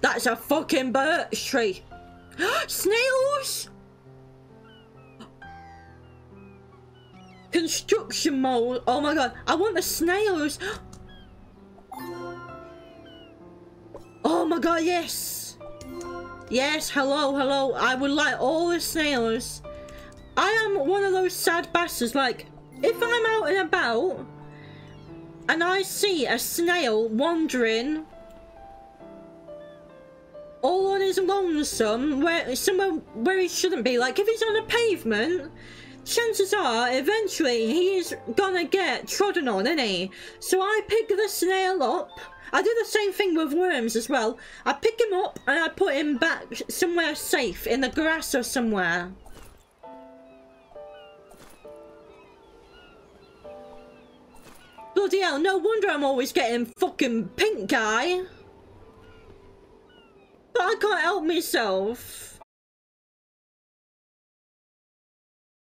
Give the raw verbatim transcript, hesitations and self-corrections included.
That's a fucking birch tree. Snails! Construction mold. Oh my god. I want the snails. Oh my god, yes. Yes, hello, hello. I would like all the snails. I am one of those sad bastards. Like, if I'm out and about and I see a snail wandering all on his lonesome, where somewhere where he shouldn't be, like if he's on a pavement, chances are eventually he's gonna get trodden on, isn't he? So I pick the snail up. I do the same thing with worms as well. I pick him up and I put him back somewhere safe, in the grass or somewhere. Bloody hell, no wonder I'm always getting fucking pink eye. But I can't help myself.